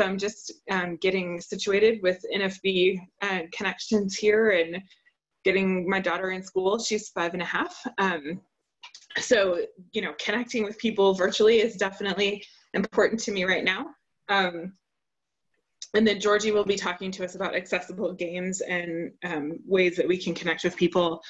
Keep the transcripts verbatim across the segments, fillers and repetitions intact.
So I'm just um, getting situated with N F B uh, connections here and getting my daughter in school. She's five and a half. Um, so, you know, connecting with people virtually is definitely important to me right now. Um, and then Georgie will be talking to us about accessible games and um, ways that we can connect with people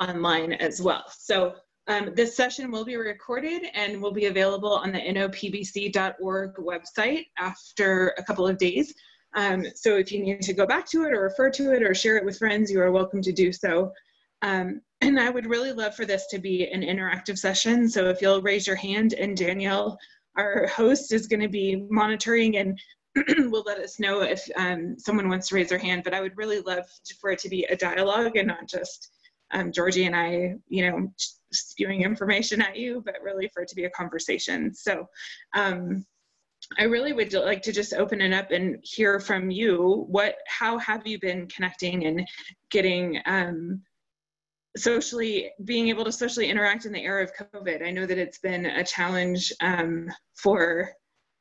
online as well. So um, this session will be recorded and will be available on the N O P B C dot org website after a couple of days. Um, so if you need to go back to it or refer to it or share it with friends, you are welcome to do so. Um, and I would really love for this to be an interactive session. So if you'll raise your hand, and Danielle, our host, is going to be monitoring and will let us know if um, someone wants to raise their hand. But I would really love for it to be a dialogue and not just um, Georgie and I, you know, spewing information at you, but really for it to be a conversation. So um, I really would like to just open it up and hear from you. What, how have you been connecting and getting um, socially, being able to socially interact in the era of COVID? I know that it's been a challenge um, for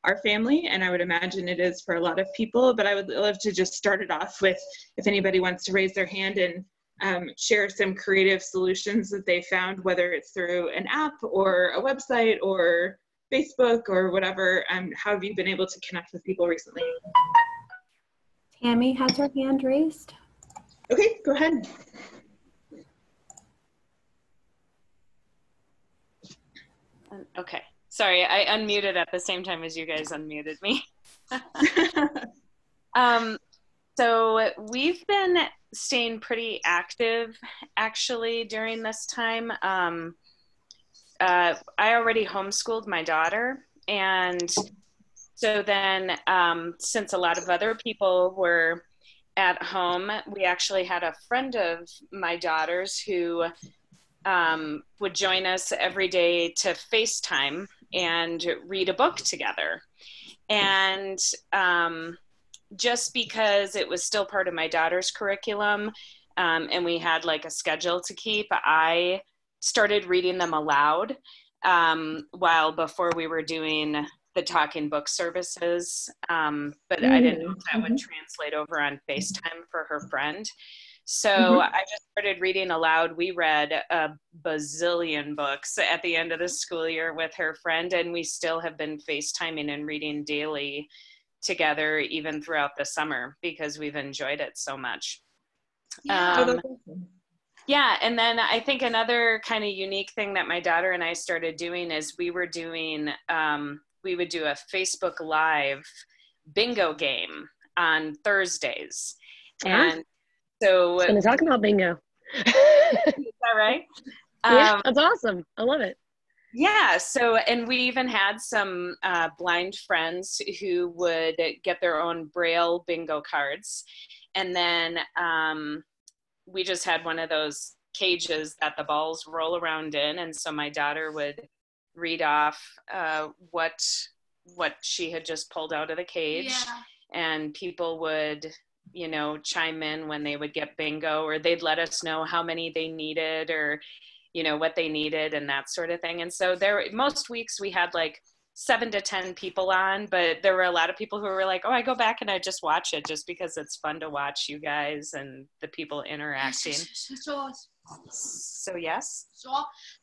our family, and I would imagine it is for a lot of people, but I would love to just start it off with, if anybody wants to raise their hand and um, share some creative solutions that they found, whether it's through an app or a website or Facebook or whatever. Um, how have you been able to connect with people recently? Tammy has her hand raised. Okay, go ahead. Okay, sorry, I unmuted at the same time as you guys unmuted me. um, so we've been staying pretty active, actually, during this time. Um, uh, I already homeschooled my daughter, and so then um, since a lot of other people were at home, we actually had a friend of my daughter's who Um, would join us every day to FaceTime and read a book together. And um, just because it was still part of my daughter's curriculum um, and we had like a schedule to keep, I started reading them aloud um, while before we were doing the talking book services. Um, but mm-hmm. I didn't know if that would translate over on FaceTime for her friend. So mm-hmm. I just started reading aloud. We read a bazillion books at the end of the school year with her friend, and we still have been FaceTiming and reading daily together, even throughout the summer, because we've enjoyed it so much. Yeah, um, awesome. Yeah, and then I think another kind of unique thing that my daughter and I started doing is we were doing, um, we would do a Facebook Live bingo game on Thursdays. And uh-huh. So I was going to talk about bingo. Is that right? Yeah, um, that's awesome. I love it. Yeah. So, and we even had some uh, blind friends who would get their own Braille bingo cards. And then um, we just had one of those cages that the balls roll around in. And so my daughter would read off uh, what, what she had just pulled out of the cage. Yeah. And people would, you know, chime in when they would get bingo, or they'd let us know how many they needed, or, you know, what they needed and that sort of thing. And so there, most weeks we had like seven to ten people on, but there were a lot of people who were like, oh, I go back and I just watch it just because it's fun to watch you guys and the people interacting. So, so yes. So,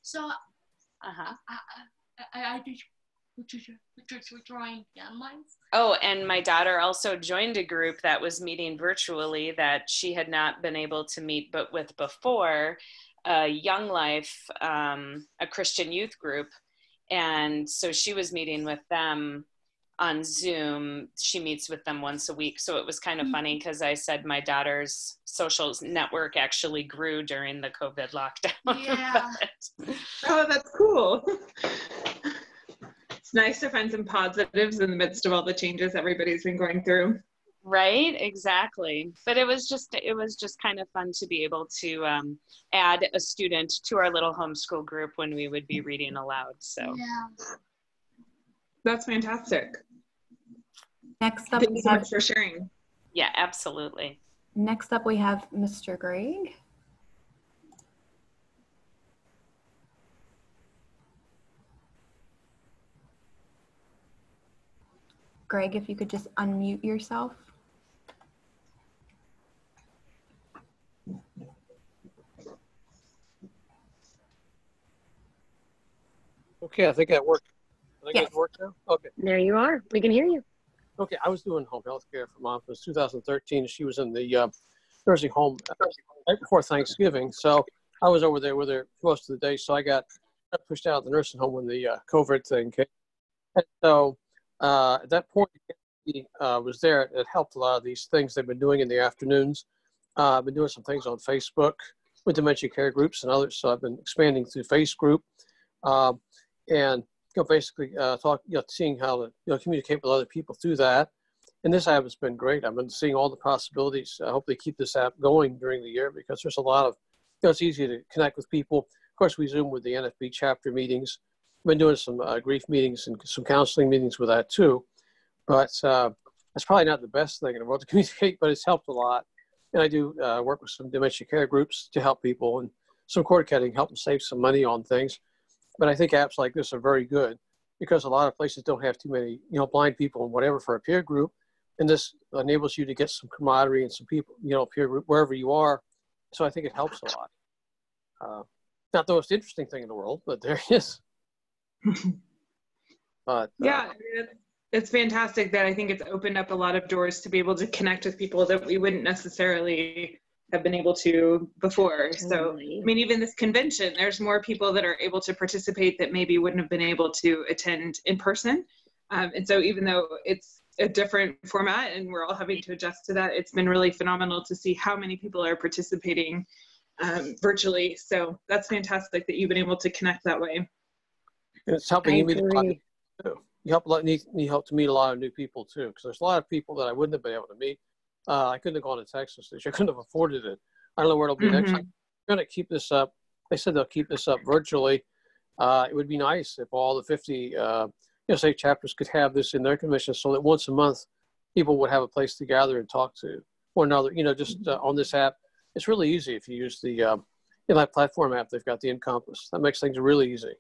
so, uh-huh. I, I, I, I just Oh, and my daughter also joined a group that was meeting virtually that she had not been able to meet but with before, a Young Life, um, a Christian youth group. And so she was meeting with them on Zoom. She meets with them once a week. So it was kind of mm-hmm. funny because I said my daughter's social network actually grew during the COVID lockdown. Yeah. but... Oh, that's cool. It's nice to find some positives in the midst of all the changes everybody's been going through. Right, exactly. But it was just, it was just kind of fun to be able to um, add a student to our little homeschool group when we would be reading aloud, so. Yeah. That's fantastic. Next up, thanks so much for sharing. Yeah, absolutely. Next up, we have Mister Greg. Greg, if you could just unmute yourself. Okay, I think that worked. I think yes. That worked now? Okay. There you are. We can hear you. Okay, I was doing home health care for mom. It was two thousand thirteen. She was in the uh, nursing home right before Thanksgiving. So I was over there with her most of the day. So I got pushed out of the nursing home when the uh, COVID thing came. And so uh, at that point, she uh, was there. It helped a lot of these things they've been doing in the afternoons. Uh, I've been doing some things on Facebook with dementia care groups and others. So I've been expanding through Face Group. Um, and you know, basically uh, talk, you know, seeing how to you know, communicate with other people through that. And this app has been great. I've been seeing all the possibilities. I hope they keep this app going during the year because there's a lot of, you know, it's easy to connect with people. Of course, we Zoom with the N F B chapter meetings. I've been doing some uh, grief meetings and some counseling meetings with that too. But uh, that's probably not the best thing in the world to communicate, but it's helped a lot. And I do uh, work with some dementia care groups to help people and some cord cutting, help them save some money on things. But I think apps like this are very good because a lot of places don't have too many, you know, blind people and whatever for a peer group. And this enables you to get some camaraderie and some people, you know, peer group wherever you are. So I think it helps a lot. Uh, not the most interesting thing in the world, but there it is. But, yeah, uh, it's fantastic that I think it's opened up a lot of doors to be able to connect with people that we wouldn't necessarily have been able to before. Totally. So, I mean, even this convention, there's more people that are able to participate that maybe wouldn't have been able to attend in person. Um, and so even though it's a different format and we're all having to adjust to that, it's been really phenomenal to see how many people are participating um, virtually. So that's fantastic that you've been able to connect that way. And it's helping you meet a lot of people. You help a lot, need, need help to meet a lot of new people too, because there's a lot of people that I wouldn't have been able to meet. Uh, I couldn't have gone to Texas this year. I couldn't have afforded it. I don't know where it'll be mm-hmm. next time. I'm going to keep this up. They said they'll keep this up virtually. Uh, it would be nice if all the fifty, uh, you know, say chapters could have this in their convention so that once a month people would have a place to gather and talk to one another, you know, just uh, on this app. It's really easy if you use the um, you know, that platform app. They've got the Encompass. That makes things really easy.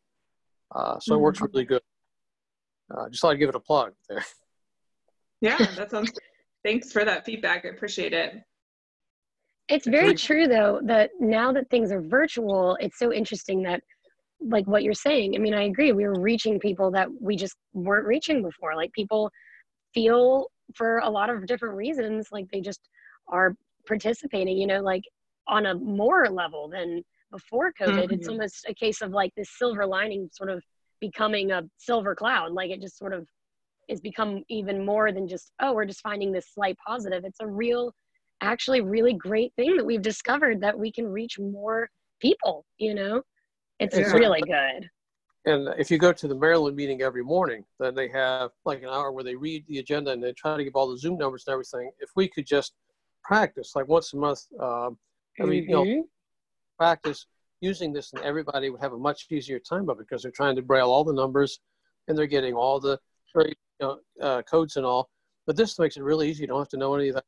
Uh, so mm-hmm. it works really good. Uh, just thought I'd give it a plug there. Yeah, that sounds good. Thanks for that feedback. I appreciate it. It's very true, though, that now that things are virtual, it's so interesting that, like what you're saying, I mean, I agree. We were reaching people that we just weren't reaching before. Like, people feel, for a lot of different reasons, like they just are participating, you know, like on a more level than before COVID. Mm-hmm. It's almost a case of like this silver lining sort of becoming a silver cloud. Like, it just sort of is become even more than just, oh, we're just finding this slight positive. It's a real, actually really great thing that we've discovered, that we can reach more people, you know? It's, it's really a, good. And if you go to the Maryland meeting every morning, then they have like an hour where they read the agenda and they try to give all the Zoom numbers and everything. If we could just practice like once a month, um, I mean, mm-hmm. you know, practice using this, and everybody would have a much easier time of it because they're trying to braille all the numbers and they're getting all the very You know, uh, codes and all, but this makes it really easy. You don't have to know any of that.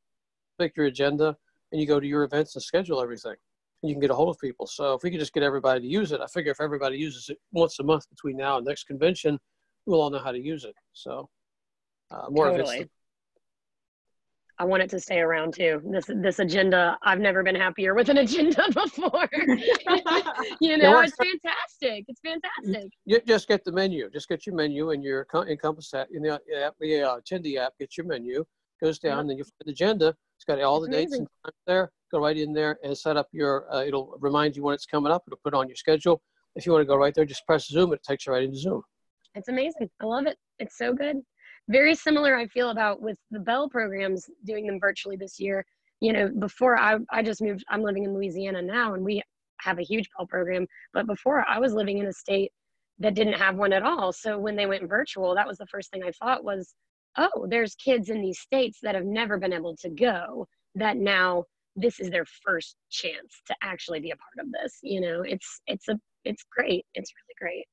Pick your agenda and you go to your events and schedule everything, and you can get a hold of people. So if we could just get everybody to use it, I figure if everybody uses it once a month between now and next convention, we'll all know how to use it. So uh, more totally. Events. I want it to stay around too. This this agenda, I've never been happier with an agenda before. You know, it's fantastic. It's fantastic. You just get the menu. Just get your menu and your Encompass app, in the app, the attendee app. Get your menu. Goes down, yeah. Then you find the agenda. It's got all the dates and times there. Go right in there and set up your. Uh, it'll remind you when it's coming up. It'll put it on your schedule. If you want to go right there, just press Zoom. It takes you right into Zoom. It's amazing. I love it. It's so good. Very similar, I feel, about with the Bell programs, doing them virtually this year. You know, before I, I just moved, I'm living in Louisiana now, and we have a huge Bell program. But before, I was living in a state that didn't have one at all. So when they went virtual, that was the first thing I thought was, oh, there's kids in these states that have never been able to go, that now this is their first chance to actually be a part of this. You know, it's, it's, a, it's great. It's really great.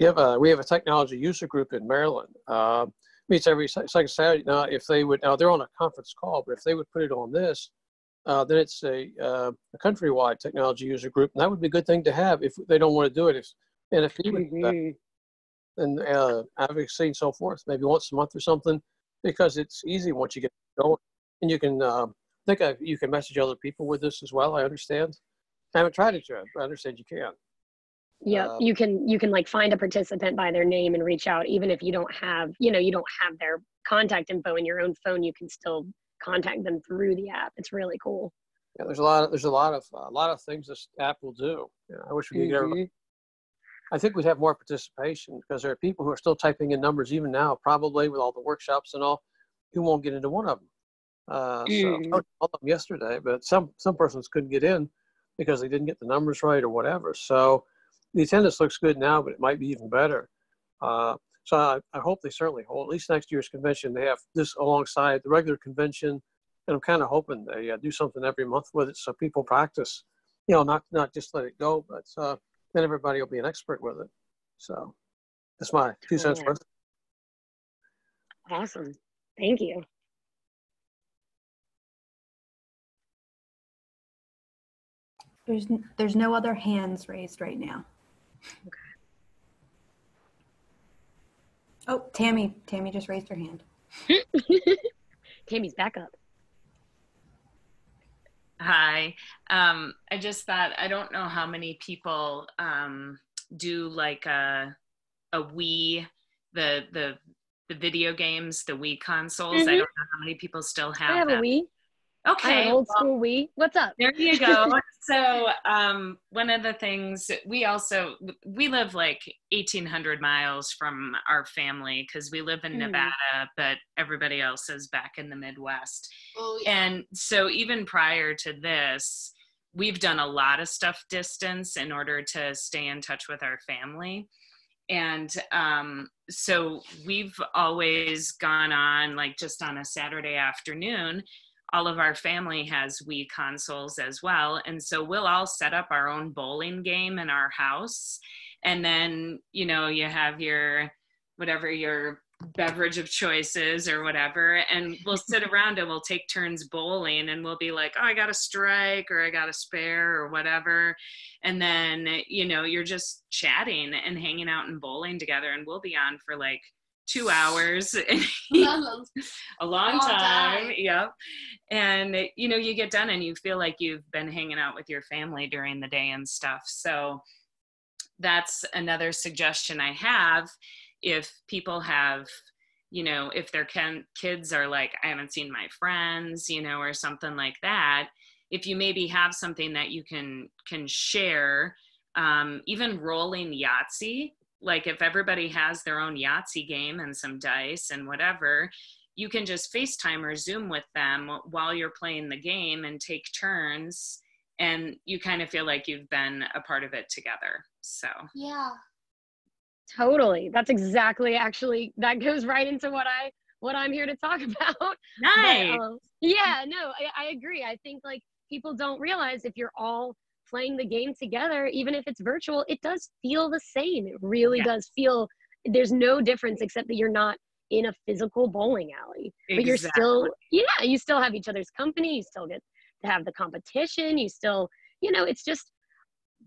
We have a we have a technology user group in Maryland. Uh, meets every second Saturday. Now, if they would, now they're on a conference call, but if they would put it on this, uh, then it's a uh, a countrywide technology user group, and that would be a good thing to have if they don't want to do it. If N F B mm-hmm. and uh, advocacy and so forth, maybe once a month or something, because it's easy once you get going. And you can, uh, I think I've, you can message other people with this as well, I understand. I haven't tried it yet, but I understand you can. Yeah, um, you can, you can like find a participant by their name and reach out, even if you don't have, you know, you don't have their contact info in your own phone, you can still contact them through the app. It's really cool. Yeah, there's a lot of, there's a lot of, a lot of things this app will do. Yeah, I wish we could get everybody. I think we'd have more participation because there are people who are still typing in numbers even now, probably with all the workshops and all, who won't get into one of them. Uh, mm. So I called them yesterday, but some, some persons couldn't get in because they didn't get the numbers right or whatever. So the attendance looks good now, but it might be even better. Uh, so I, I hope they certainly hold, at least next year's convention, they have this alongside the regular convention. And I'm kind of hoping they uh, do something every month with it so people practice, you know, not, not just let it go, but uh, then everybody will be an expert with it. So that's my two cents worth. Awesome. Thank you. There's, there's no other hands raised right now. Okay. Oh, Tammy, Tammy just raised her hand. Tammy's back up. Hi. Um, I just thought, I don't know how many people um, do like a, a Wii, the, the, the video games, the Wii consoles. Mm-hmm. I don't know how many people still have I have them. a Wii. Okay. Old school Wii. What's up? There you go. So um, one of the things we also, we live like eighteen hundred miles from our family because we live in Nevada, mm. but everybody else is back in the Midwest. Oh, yeah. And so even prior to this, we've done a lot of stuff distance in order to stay in touch with our family. And um, so we've always gone on like just on a Saturday afternoon. All of our family has Wii consoles as well. And so we'll all set up our own bowling game in our house. And then, you know, you have your, whatever your beverage of choice is or whatever. And we'll sit around and we'll take turns bowling and we'll be like, oh, I got a strike or I got a spare or whatever. And then, you know, you're just chatting and hanging out and bowling together. And we'll be on for like two hours, a long time, yep. And you know, you get done and you feel like you've been hanging out with your family during the day and stuff. So that's another suggestion I have. If people have, you know, if their kids are like, I haven't seen my friends, you know, or something like that. If you maybe have something that you can, can share, um, even rolling Yahtzee, like if everybody has their own Yahtzee game and some dice and whatever, you can just FaceTime or Zoom with them while you're playing the game and take turns. And you kind of feel like you've been a part of it together. So, yeah, totally. That's exactly, actually, that goes right into what I, what I'm here to talk about. Nice. But, um, yeah, no, I, I agree. I think like people don't realize if you're all playing the game together, even if it's virtual, it does feel the same. It really yes. does feel, there's no difference except that you're not in a physical bowling alley. Exactly. But you're still, yeah, you still have each other's company, you still get to have the competition, you still, you know, it's just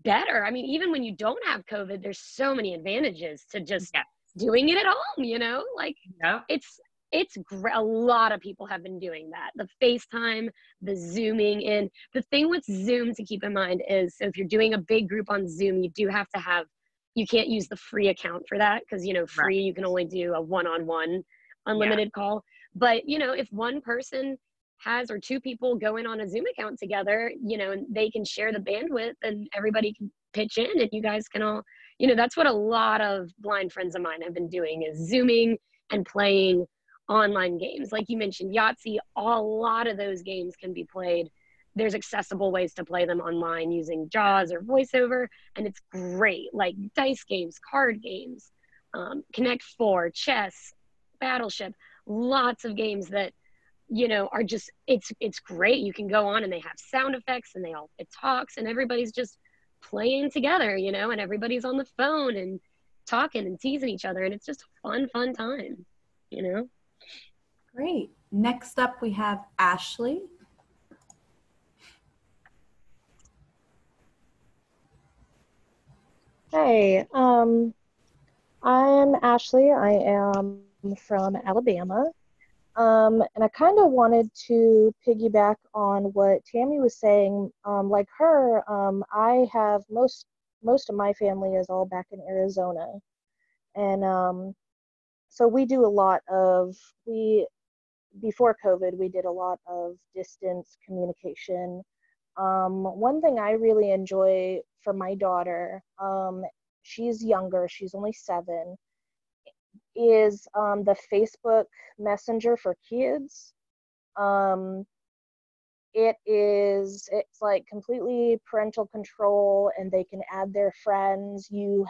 better. I mean, even when you don't have COVID, there's so many advantages to just yes. doing it at home, you know? Like, yep. it's, it's great. A lot of people have been doing that. The FaceTime, the Zooming in. The thing with Zoom to keep in mind is, so if you're doing a big group on Zoom, you do have to have, you can't use the free account for that because, you know, free, right. you can only do a one-on-one unlimited yeah. call. But, you know, if one person has or two people go in on a Zoom account together, you know, and they can share the bandwidth and everybody can pitch in and you guys can all, you know, that's what a lot of blind friends of mine have been doing is Zooming and playing online games. Like you mentioned, Yahtzee, a lot of those games can be played. There's accessible ways to play them online using JAWS or voiceover, and it's great. Like dice games, card games, um, Connect Four, chess, Battleship, lots of games that, you know, are just, it's, it's great. You can go on and they have sound effects and they all, it talks and everybody's just playing together, you know, and everybody's on the phone and talking and teasing each other. And it's just a fun, fun time, you know? Great. Next up, we have Ashley. Hey, um, I'm Ashley. I am from Alabama. Um, and I kind of wanted to piggyback on what Tammy was saying. Um, like her, um, I have most, most of my family is all back in Arizona. And um, so we do a lot of, we, before COVID, we did a lot of distance communication. Um, one thing I really enjoy for my daughter, um, she's younger, she's only seven, is um, the Facebook Messenger for kids. Um, it is, it's like completely parental control, and they can add their friends. You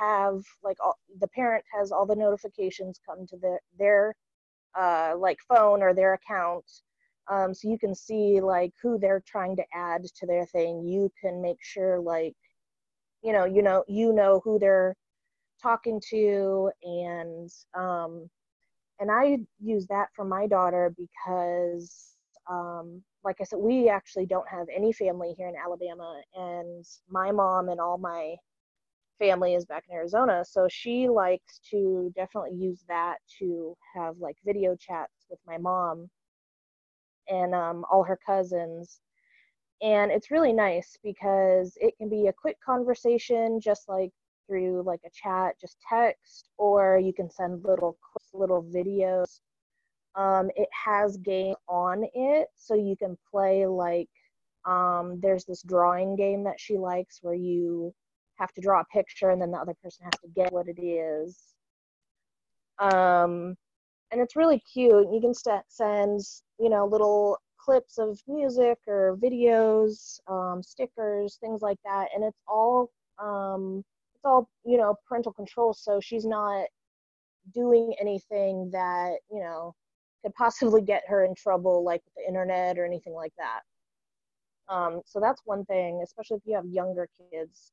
have, like, all, the parent has all the notifications come to the, their, uh, like, phone or their account. Um, so you can see, like, who they're trying to add to their thing. You can make sure, like, you know, you know, you know who they're talking to, and um and I use that for my daughter because um like I said, we actually don't have any family here in Alabama, and my mom and all my family is back in Arizona, so she likes to definitely use that to have like video chats with my mom and um all her cousins. And it's really nice because it can be a quick conversation, just like through like a chat, just text, or you can send little little videos. Um, it has game on it, so you can play like, um, there's this drawing game that she likes where you have to draw a picture and then the other person has to get what it is. Um, and it's really cute. You can st- send, you know, little clips of music or videos, um, stickers, things like that. And it's all, um, it's all, you know, parental control, so she's not doing anything that, you know, could possibly get her in trouble, like with the internet or anything like that. Um, so that's one thing, especially if you have younger kids.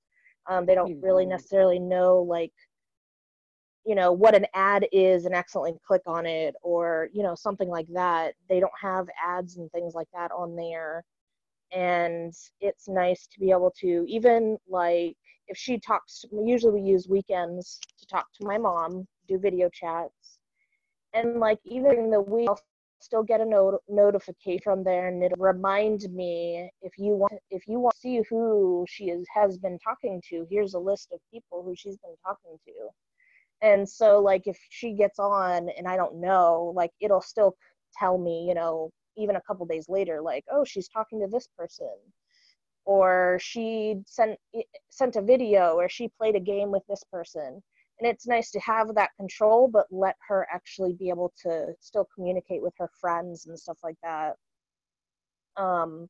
Um, they don't really necessarily know, like, you know, what an ad is and accidentally click on it, or, you know, something like that. They don't have ads and things like that on there. And it's nice to be able to, even like, if she talks, usually we use weekends to talk to my mom, do video chats, and like even the week I'll still get a not- notification from there, and it'll remind me, if you want, if you want to see who she is, has been talking to, here's a list of people who she's been talking to. And so like if she gets on and I don't know, like it'll still tell me, you know, even a couple days later, like, oh, she's talking to this person, or she sent sent a video, or she played a game with this person. And it's nice to have that control, but let her actually be able to still communicate with her friends and stuff like that. Um,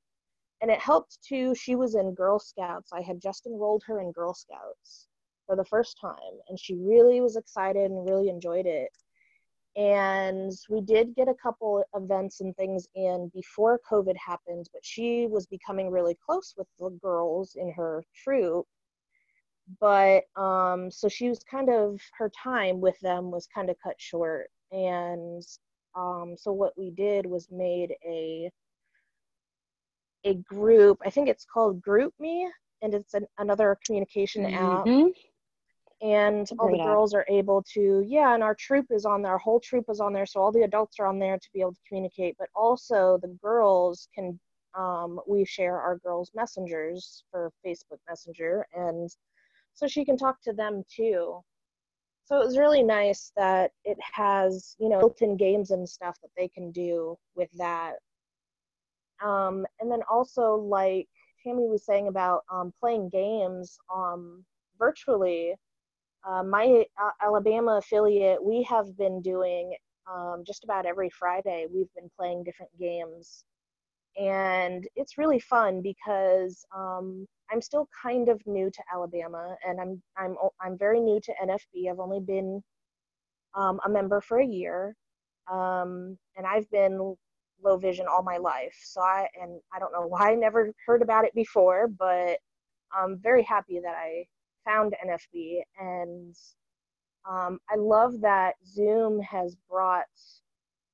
and it helped too, she was in Girl Scouts. I had just enrolled her in Girl Scouts for the first time, and she really was excited and really enjoyed it. And we did get a couple events and things in before COVID happened, but she was becoming really close with the girls in her troop. But um, so she was kind of, her time with them was kind of cut short. And um, so what we did was made a a group, I think it's called Group Me, and it's an, another communication mm-hmm. app. And all the girls are able to, yeah, and our troop is on there, our whole troop is on there, so all the adults are on there to be able to communicate, but also the girls can, um, we share our girls' messengers for Facebook Messenger, and so she can talk to them too. So it was really nice that it has, you know, built-in games and stuff that they can do with that. Um, and then also, like Tammy was saying about um, playing games um, virtually. Uh, my uh, Alabama affiliate, we have been doing um, just about every Friday, we've been playing different games. And it's really fun because um, I'm still kind of new to Alabama, and I'm I'm I'm very new to N F B. I've only been um, a member for a year, um, and I've been low vision all my life. So I and I don't know why I never heard about it before, but I'm very happy that I found N F B, and um, I love that Zoom has brought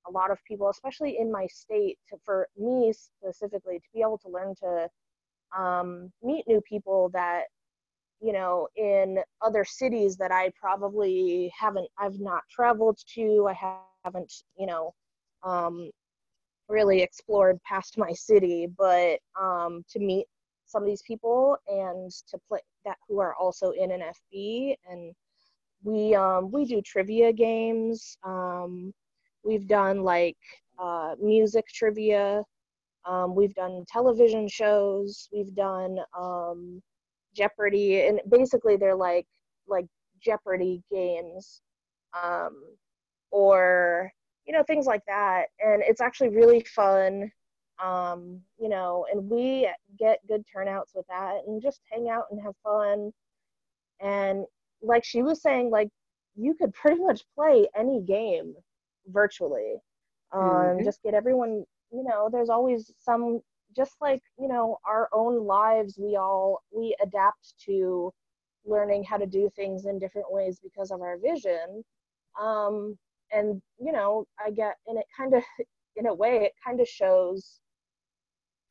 a lot of people, especially in my state, to, for me specifically, to be able to learn to um, meet new people that, you know, in other cities that I probably haven't, I've not traveled to, I haven't, you know, um, really explored past my city, but um, to meet some of these people and to play that who are also in N F B. And we, um, we do trivia games. Um, we've done like uh, music trivia. Um, we've done television shows. We've done um, Jeopardy, and basically they're like like Jeopardy games, um, or you know, things like that. And it's actually really fun, um, you know. And we get good turnouts with that, and just hang out and have fun. And like she was saying, like you could pretty much play any game virtually. Um, mm-hmm. Just get everyone. You know, there's always some, just like, you know, our own lives, we all, we adapt to learning how to do things in different ways because of our vision. Um, and, you know, I get, and it kind of, in a way, it kind of shows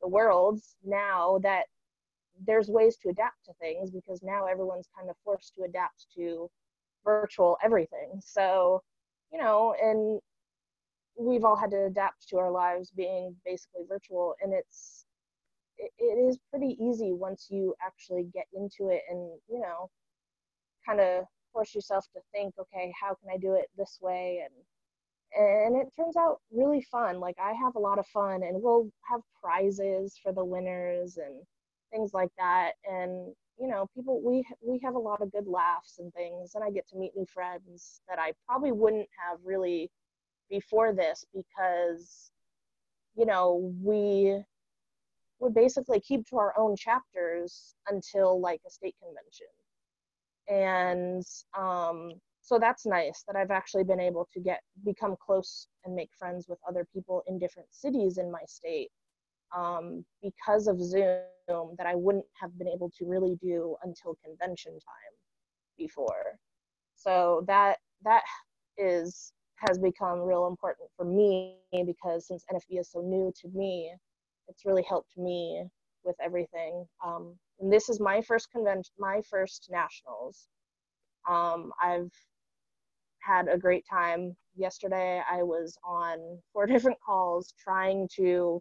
the world now that there's ways to adapt to things, because now everyone's kind of forced to adapt to virtual everything. So, you know, and we've all had to adapt to our lives being basically virtual, and it's it, it is pretty easy once you actually get into it and, you know, kind of force yourself to think, okay, how can I do it this way? And and it turns out really fun. Like I have a lot of fun, and we'll have prizes for the winners and things like that. And you know, people, we we have a lot of good laughs and things, and I get to meet new friends that I probably wouldn't have really before this, because, you know, we would basically keep to our own chapters until like a state convention. And um, so that's nice that I've actually been able to get, become close and make friends with other people in different cities in my state, um, because of Zoom, that I wouldn't have been able to really do until convention time before. So that, that is, has become real important for me, because since N F B is so new to me, it's really helped me with everything. Um, and this is my first convention, my first nationals. Um, I've had a great time. Yesterday I was on four different calls trying to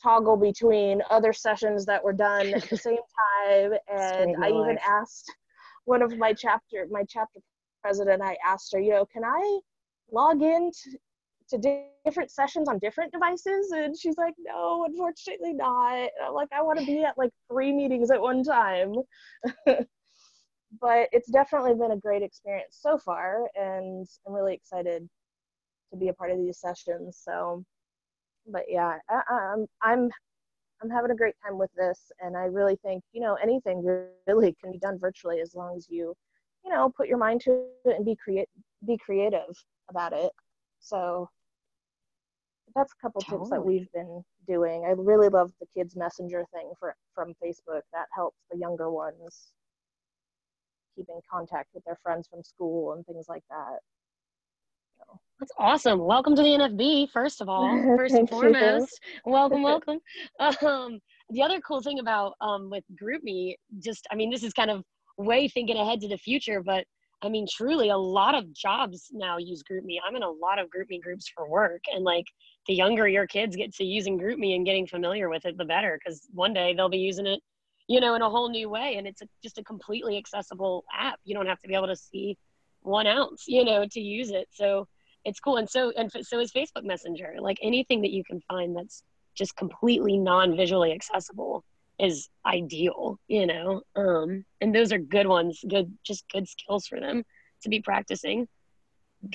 toggle between other sessions that were done at the same time. And I even life. asked one of my chapter, my chapter president, I asked her, you know, can I log in to, to di different sessions on different devices? And she's like, no, unfortunately not. And I'm like, I want to be at like three meetings at one time. But it's definitely been a great experience so far, and I'm really excited to be a part of these sessions. So, but yeah, I, I'm, I'm, I'm having a great time with this, and I really think, you know, anything really can be done virtually as long as you, you know, put your mind to it and be create, be creative about it. So that's a couple totally. tips that we've been doing. I really love the kids messenger thing for from Facebook. That helps the younger ones keep in contact with their friends from school and things like that. So. That's awesome. Welcome to the N F B, first of all, first and foremost. You. Welcome, welcome. Um, the other cool thing about um, with GroupMe, just, I mean, this is kind of way thinking ahead to the future, but I mean, truly, a lot of jobs now use GroupMe. I'm in a lot of GroupMe groups for work, and like the younger your kids get to using GroupMe and getting familiar with it, the better, because one day they'll be using it, you know, in a whole new way. And it's a, just a completely accessible app. You don't have to be able to see one ounce, you know, to use it. So it's cool. And so, and so is Facebook Messenger. Like anything that you can find that's just completely non-visually accessible is ideal, you know, um, and those are good ones, good, just good skills for them to be practicing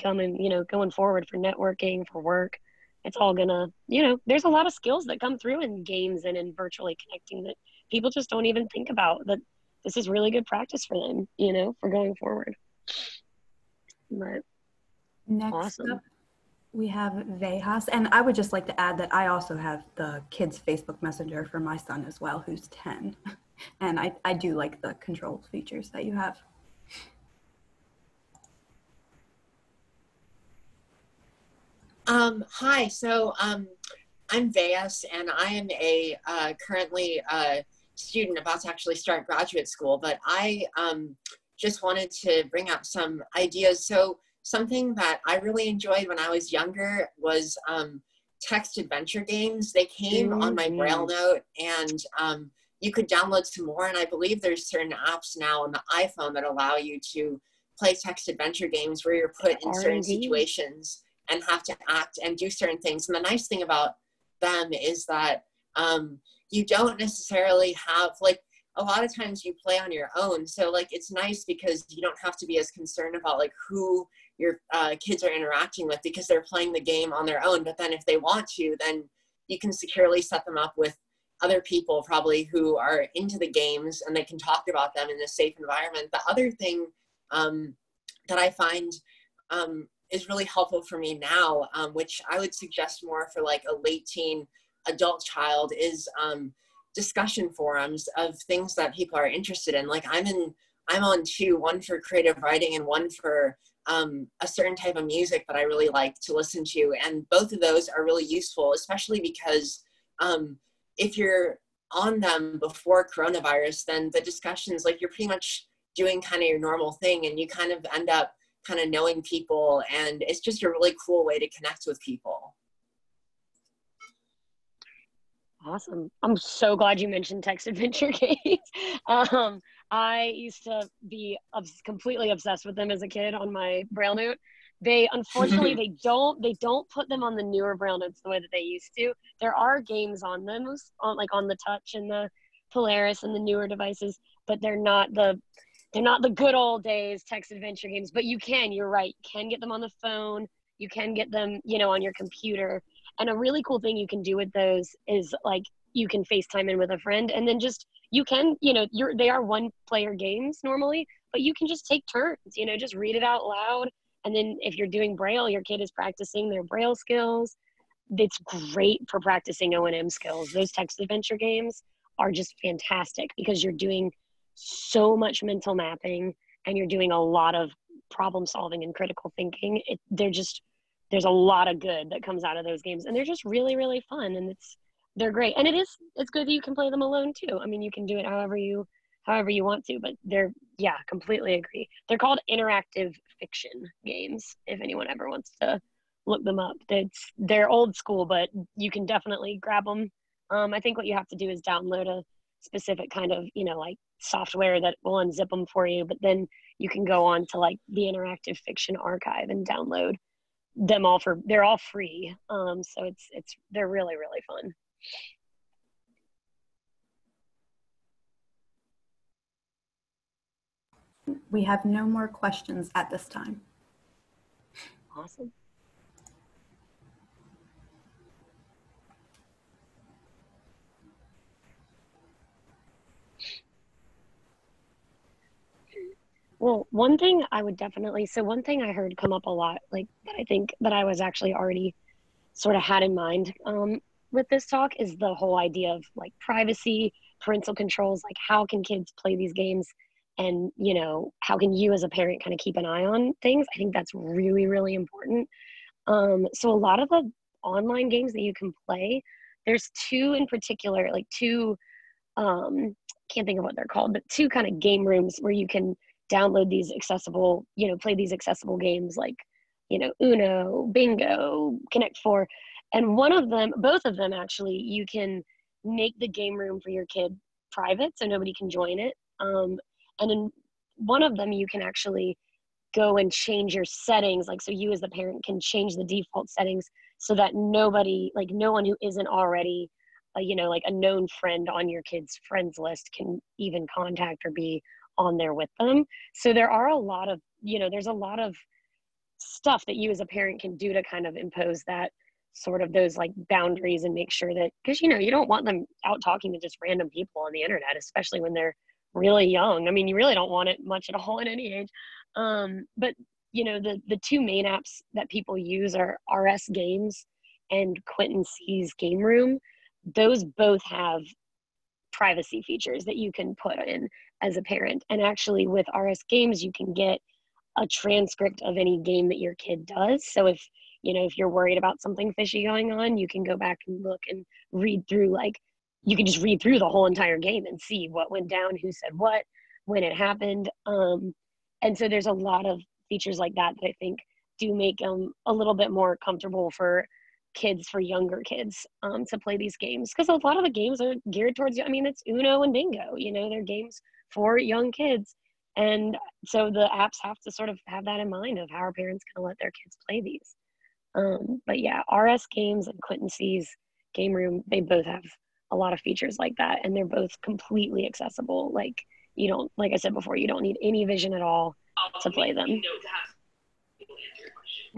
coming, you know, going forward for networking, for work. It's all gonna, you know, there's a lot of skills that come through in games and in virtually connecting that people just don't even think about, that this is really good practice for them, you know, for going forward. But next awesome. Up we have Vejas, and I would just like to add that I also have the kids' Facebook Messenger for my son as well, who's ten, and I, I do like the control features that you have. Um, hi, so um, I'm Vejas, and I am a uh, currently a student about to actually start graduate school, but I um, just wanted to bring up some ideas. So something that I really enjoyed when I was younger was um, text adventure games. They came mm-hmm. on my Braille Note, and um, you could download some more, and I believe there's certain apps now on the iPhone that allow you to play text adventure games where you're put in certain situations and have to act and do certain things. And the nice thing about them is that um, you don't necessarily have, like, a lot of times you play on your own. So, like, it's nice because you don't have to be as concerned about, like, who your uh, kids are interacting with, because they're playing the game on their own. But then if they want to, then you can securely set them up with other people probably who are into the games, and they can talk about them in a safe environment. The other thing um, that I find um, is really helpful for me now, um, which I would suggest more for like a late teen adult child, is um, discussion forums of things that people are interested in. Like I'm in, I'm on two, one for creative writing and one for um, a certain type of music that I really like to listen to. And both of those are really useful, especially because um, if you're on them before coronavirus, then the discussions, like you're pretty much doing kind of your normal thing, and you kind of end up kind of knowing people, and it's just a really cool way to connect with people. Awesome. I'm so glad you mentioned text adventure games. um, I used to be obs- completely obsessed with them as a kid on my Braille Note. They, unfortunately, they don't, they don't put them on the newer Braille Notes the way that they used to. There are games on them, on, like on the Touch and the Polaris and the newer devices, but they're not the, they're not the good old days text adventure games. But you can, you're right, you can get them on the phone. You can get them, you know, on your computer. And a really cool thing you can do with those is like, you can FaceTime in with a friend, and then just, you can, you know, you're, they are one player games normally, but you can just take turns, you know, just read it out loud. And then if you're doing Braille, your kid is practicing their Braille skills. It's great for practicing O and M skills. Those text adventure games are just fantastic because you're doing so much mental mapping and you're doing a lot of problem solving and critical thinking. It, they're just, there's a lot of good that comes out of those games, and they're just really, really fun, and it's, they're great. And it is, it's good that you can play them alone too. I mean, you can do it however you, however you want to, but they're, yeah, completely agree. They're called interactive fiction games, if anyone ever wants to look them up. It's, they're old school, but you can definitely grab them. Um, I think what you have to do is download a specific kind of, you know, like software that will unzip them for you, but then you can go on to like the interactive fiction archive and download them all for, they're all free. Um, so it's, it's, they're really, really fun. We have no more questions at this time. Awesome. Well, one thing I would definitely, so one thing I heard come up a lot, like that I think that I was actually already sort of had in mind um, with this talk, is the whole idea of like privacy, parental controls, like how can kids play these games? And, you know, how can you as a parent kind of keep an eye on things? I think that's really, really important. Um, so a lot of the online games that you can play, there's two in particular, like two, um, can't think of what they're called, but two kind of game rooms where you can download these accessible, you know, play these accessible games like, you know, Uno, Bingo, Connect Four. And one of them, both of them actually, you can make the game room for your kid private so nobody can join it. Um, And in one of them, you can actually go and change your settings. Like, so you as the parent can change the default settings so that nobody, like no one who isn't already, a, you know, like a known friend on your kid's friends list can even contact or be on there with them. So there are a lot of, you know, there's a lot of stuff that you as a parent can do to kind of impose that sort of those like boundaries and make sure that, because, you know, you don't want them out talking to just random people on the internet, especially when they're really young. I mean, you really don't want it much at all at any age. Um, but, you know, the, the two main apps that people use are R S Games and Quentin C's Game Room. Those both have privacy features that you can put in as a parent. And actually with R S Games, you can get a transcript of any game that your kid does. So if, you know, if you're worried about something fishy going on, you can go back and look and read through like you can just read through the whole entire game and see what went down, who said what, when it happened. Um, and so there's a lot of features like that that I think do make them um, a little bit more comfortable for kids, for younger kids um, to play these games. Because a lot of the games are geared towards, I mean, it's Uno and Bingo, you know, they're games for young kids. And so the apps have to sort of have that in mind of how our parents can let their kids play these. Um, but yeah, R S Games and Quentin C's Game Room, they both have a lot of features like that, and they're both completely accessible. Like you don't, like I said before, you don't need any vision at all to play them.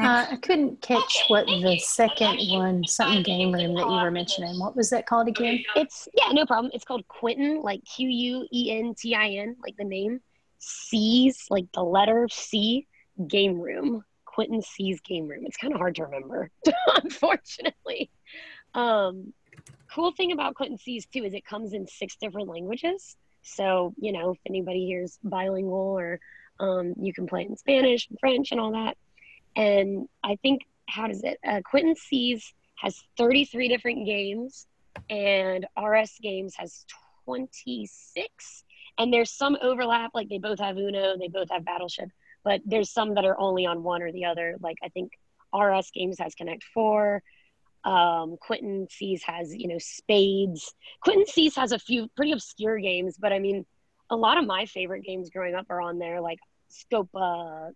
Uh, I couldn't catch what the second one, something Game Room that you were mentioning. What was that called again? It's yeah, no problem. It's called Quentin, like Q U E N T I N, like the name. C's, like the letter C, Game Room. Quentin C's Game Room. It's kind of hard to remember, unfortunately. Um, cool thing about Quentin C's too is it comes in six different languages. So, you know, if anybody here's bilingual, or um, you can play in Spanish and French and all that. And I think, how does it? Uh, Quentin C's has thirty-three different games, and R S Games has twenty-six. And there's some overlap, like they both have Uno, they both have Battleship, but there's some that are only on one or the other. Like I think R S Games has Connect Four, um, Quentin C's has, you know, Spades. Quentin C's has a few pretty obscure games, but I mean, a lot of my favorite games growing up are on there, like Scopa,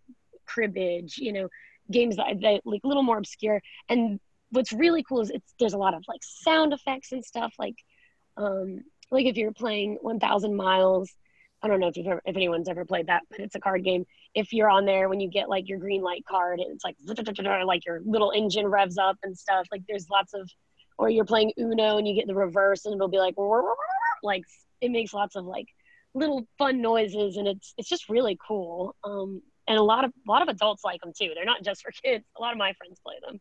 Cribbage, you know, games that, that like a little more obscure. And what's really cool is it's, there's a lot of like sound effects and stuff, like, um, like if you're playing one thousand miles, I don't know if you've ever, if anyone's ever played that, but it's a card game. If you're on there, when you get like your green light card, and it's like, like your little engine revs up and stuff. Like there's lots of, or you're playing Uno and you get the reverse and it'll be like, like it makes lots of like little fun noises, and it's it's just really cool. Um, and a lot of a lot of adults like them too. They're not just for kids. A lot of my friends play them.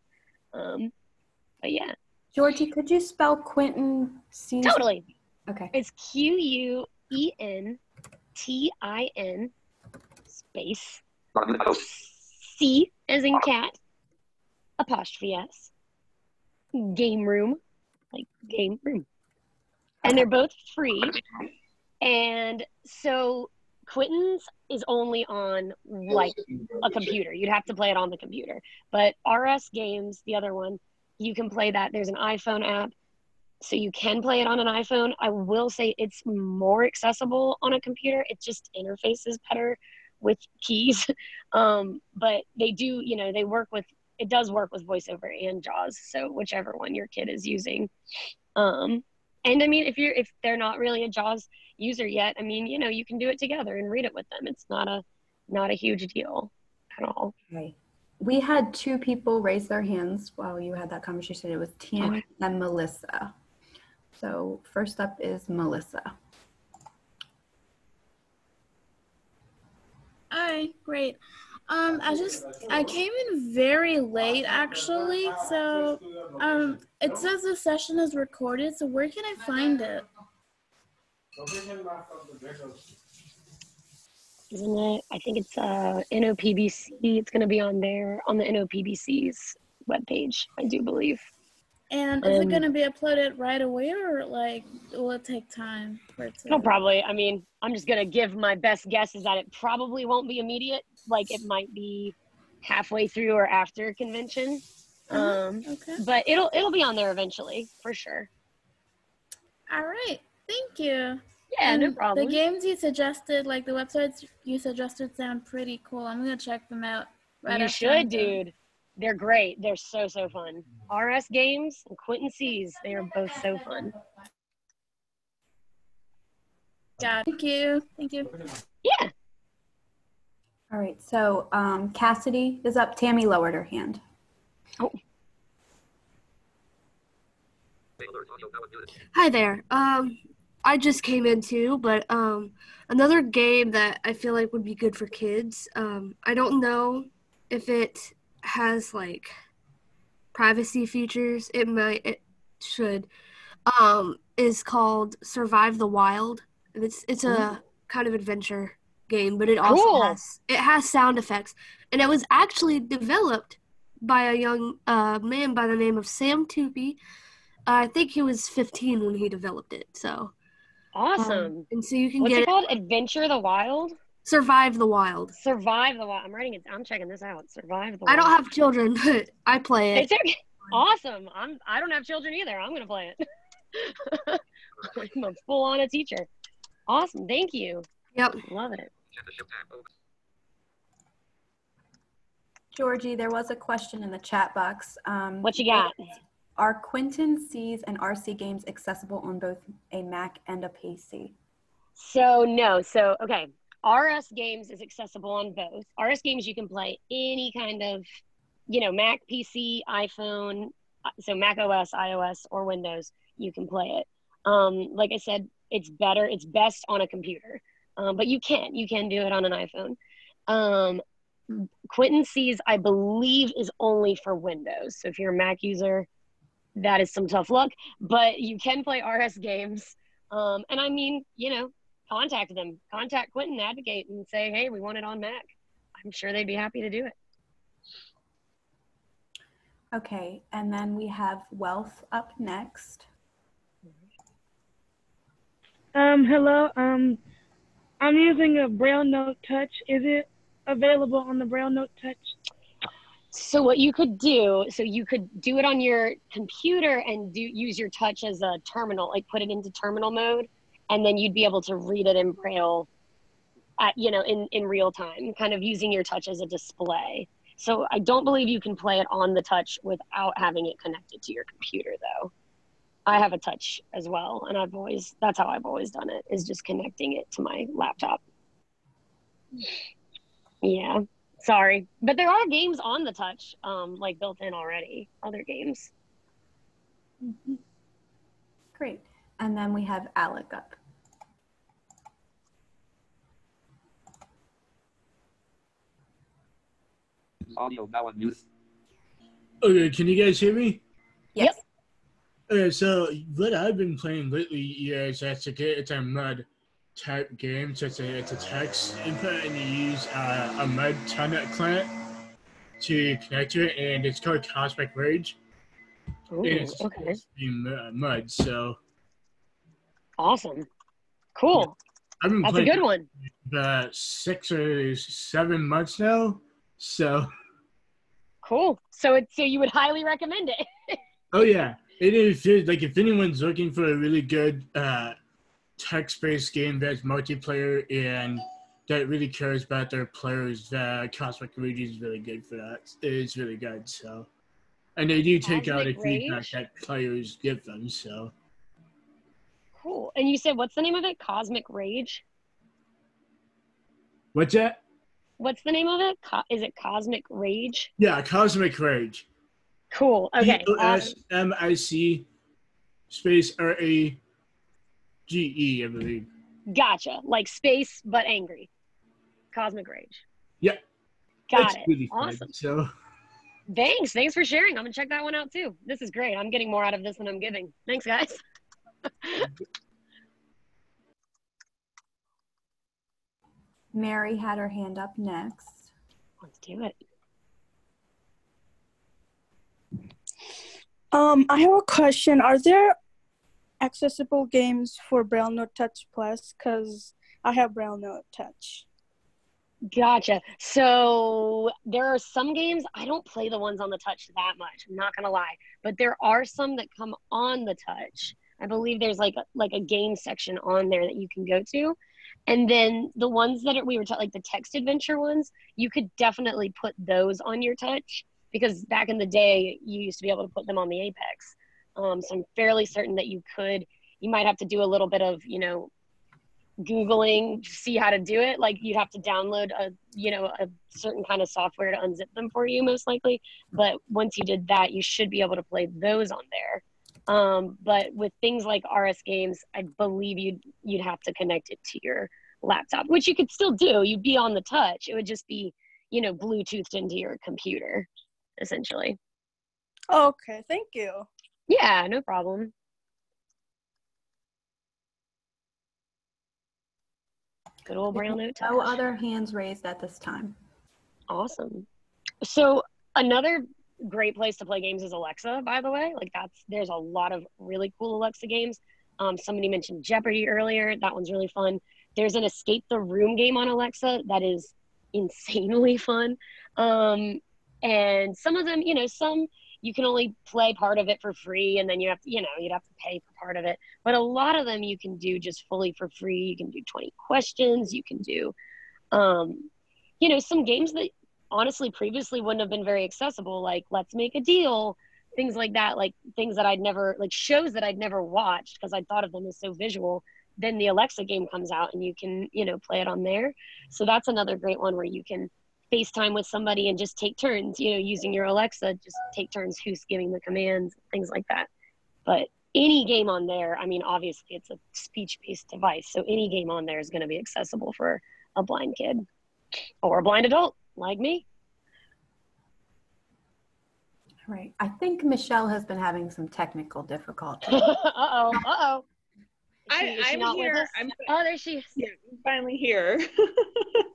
Um, but yeah. Georgie, could you spell Quentin C? Totally. Okay. It's Q U E N T I N space C as in cat apostrophe S Game Room, like Game Room. And they're both free. And so Quentin's is only on like a computer. You'd have to play it on the computer. But R S Games, the other one, you can play that. There's an iPhone app. So you can play it on an iPhone. I will say it's more accessible on a computer. It just interfaces better with keys. Um, but they do, you know, they work with, it does work with VoiceOver and JAWS. So whichever one your kid is using. Um, and I mean, if you're, if they're not really a JAWS user yet, I mean, you know, you can do it together and read it with them. It's not a, not a huge deal at all. Right. We had two people raise their hands while you had that conversation. It was Tammy okay. and Melissa. So first up is Melissa. Hi, great. Um, I just, I came in very late actually. So um, it says the session is recorded. So where can I find it? Isn't it? I think it's uh, N O P B C. It's going to be on there, on the N O P B C's webpage, I do believe. And is um, it going to be uploaded right away, or like will it take time for it to? No, probably. I mean, I'm just going to give my best guess is that it probably won't be immediate. Like it might be halfway through or after convention. Uh-huh. Um, okay. But it'll it'll be on there eventually for sure. All right. Thank you. Yeah, and no problem. The games you suggested, like the websites you suggested, sound pretty cool. I'm gonna check them out. Right you should, dude. Them. They're great. They're so so fun. R S Games and Quentin C's. They are both so fun. Got it. Thank you. Thank you. Yeah. All right. So um, Cassidy is up. Tammy lowered her hand. Oh. Hi there. Um. I just came in too, but um, another game that I feel like would be good for kids. Um, I don't know if it has like privacy features. It might, it should. Um, is called Survive the Wild. It's it's a kind of adventure game, but it also cool. has it has sound effects, and it was actually developed by a young uh, man by the name of Sam Tupi. I think he was fifteen when he developed it. So awesome! Um, and so you can What's get it called it, Adventure the Wild. Survive the Wild. Survive the Wild. I'm writing it. I'm checking this out. Survive the Wild. I don't have children, but I play it. It's okay. Awesome. I'm. I don't have children either. I'm gonna play it. I'm a full on a teacher. Awesome. Thank you. Yep. Love it. Georgie, there was a question in the chat box. Um, what you got? Are Quentin C's and R C games accessible on both a Mac and a P C? So no, so okay. R S Games is accessible on both. R S Games you can play any kind of, you know, Mac, P C, iPhone, so Mac O S, iOS, or Windows, you can play it. Um, like I said, it's better, it's best on a computer, um, but you can, you can do it on an iPhone. Um, Quentin C's, I believe, is only for Windows. So if you're a Mac user, that is some tough luck, but you can play R S Games. Um, and I mean, you know, contact them, contact Quentin, advocate and say, hey, we want it on Mac. I'm sure they'd be happy to do it. Okay, and then we have Wealth up next. Um, hello, um, I'm using a Braille Note Touch. Is it available on the Braille Note Touch? So what you could do, so you could do it on your computer and do use your touch as a terminal, like put it into terminal mode, and then you'd be able to read it in Braille, at, you know, in, in real time, kind of using your touch as a display. So I don't believe you can play it on the touch without having it connected to your computer, though. I have a touch as well, and I've always, that's how I've always done it, is just connecting it to my laptop. Yeah, sorry. But there are games on the touch, um, like built in already, other games. Mm-hmm. Great. And then we have Alec up. Audio now on mute. Okay, can you guys hear me? Yes. Okay, so what I've been playing lately is it's a, it's a M U D type game, so it's a, it's a text input, and you use uh, a M U D telnet client to connect to it, and it's called Cosmic Rage. Ooh, and it's okay. M U D, so. Awesome. Cool. I've been That's playing a good one. The six or seven months now. So cool. So it so you would highly recommend it. Oh yeah. It is like if anyone's looking for a really good uh text-based game that's multiplayer and that really cares about their players, uh Cosmic Rage is really good for that. It's really good, so and they do take Cosmic out the feedback that players give them, so cool. And you said, what's the name of it? Cosmic Rage? What's that? What's the name of it? Co is it Cosmic Rage? Yeah, Cosmic Rage. Cool. Okay. C O S M I C space R A G E, I believe. Gotcha. Like space, but angry. Cosmic Rage. Yep. Got That's it. Really awesome. Fun, so. Thanks. Thanks for sharing. I'm going to check that one out, too. This is great. I'm getting more out of this than I'm giving. Thanks, guys. Mary had her hand up next. Let's do it. Um, I have a question. Are there accessible games for Braille Note Touch Plus? Because I have Braille Note Touch. Gotcha. So there are some games, I don't play the ones on the Touch that much, I'm not going to lie. But there are some that come on the Touch. I believe there's like a, like a game section on there that you can go to. And then the ones that are, we were like the text adventure ones, you could definitely put those on your touch because back in the day, you used to be able to put them on the Apex. Um, so I'm fairly certain that you could, you might have to do a little bit of, you know, Googling, see how to do it. Like you'd have to download a, you know, a certain kind of software to unzip them for you most likely. But once you did that, you should be able to play those on there. Um, but with things like R S Games, I believe you'd, you'd have to connect it to your laptop, which you could still do. You'd be on the touch. It would just be, you know, Bluetoothed into your computer, essentially. Okay, thank you. Yeah, no problem. Good old Braille Note Touch. No other hands raised at this time. Awesome. So another great place to play games is Alexa, by the way. Like that's, there's a lot of really cool Alexa games. Um, somebody mentioned Jeopardy earlier. That one's really fun. There's an Escape the Room game on Alexa that is insanely fun. Um, and some of them, you know, some you can only play part of it for free, and then you have to, you know, you'd have to pay for part of it. But a lot of them you can do just fully for free. You can do twenty questions. You can do, um, you know, some games that honestly previously wouldn't have been very accessible, like Let's Make a Deal, things like that, like things that I'd never, like shows that I'd never watched because I thought of them as so visual. Then the Alexa game comes out and you can, you know, play it on there. So that's another great one where you can FaceTime with somebody and just take turns, you know, using your Alexa, just take turns who's giving the commands, things like that. But any game on there, I mean, obviously it's a speech-based device, so any game on there is going to be accessible for a blind kid or a blind adult like me. All right. I think Michelle has been having some technical difficulties. Uh-oh, uh-oh. I, I'm here. I'm, oh, there she is. Yeah, I'm finally here.